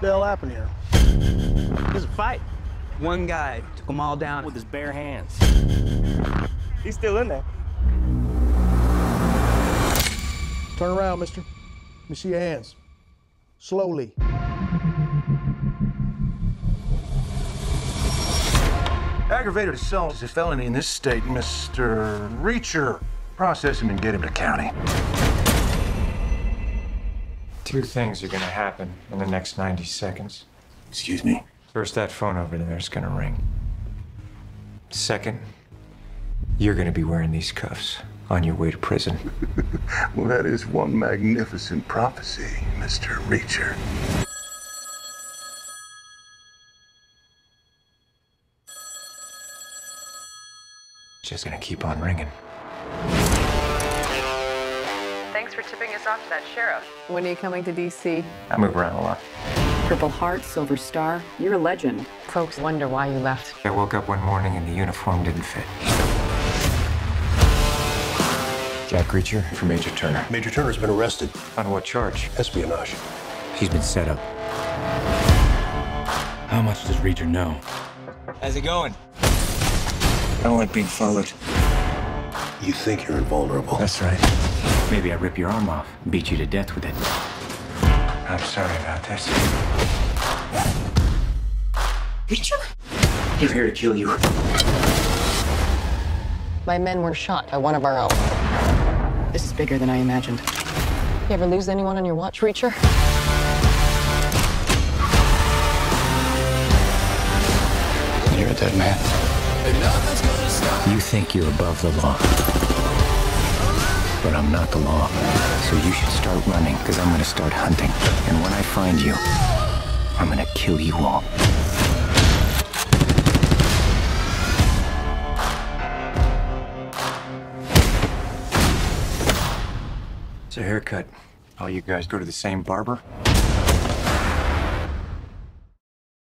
the hell happened here? There's a fight. One guy took them all down with his bare hands. He's still in there. Turn around, mister. Let me see your hands. Slowly. Aggravated assault is a felony in this state, Mr. Reacher. Process him and get him to county. Two things are gonna happen in the next 90 seconds. Excuse me? First, that phone over there is gonna ring. Second, you're gonna be wearing these cuffs on your way to prison. Well, that is one magnificent prophecy, Mr. Reacher. It's just gonna keep on ringing. Thanks for tipping us off to that sheriff. When are you coming to DC? I move around a lot. Purple Heart, Silver Star, you're a legend. Folks wonder why you left. I woke up one morning and the uniform didn't fit. Jack Reacher for Major Turner. Major Turner's been arrested. On what charge? Espionage. He's been set up. How much does Reacher know? How's it going? I don't like being followed. You think you're invulnerable. That's right. Maybe I rip your arm off and beat you to death with it. I'm sorry about this. Reacher? He's here to kill you. My men were shot by one of our own. This is bigger than I imagined. You ever lose anyone on your watch, Reacher? You're a dead man. You think you're above the law. But I'm not the law, so you should start running, because I'm going to start hunting. And when I find you, I'm going to kill you all. It's a haircut. All you guys go to the same barber?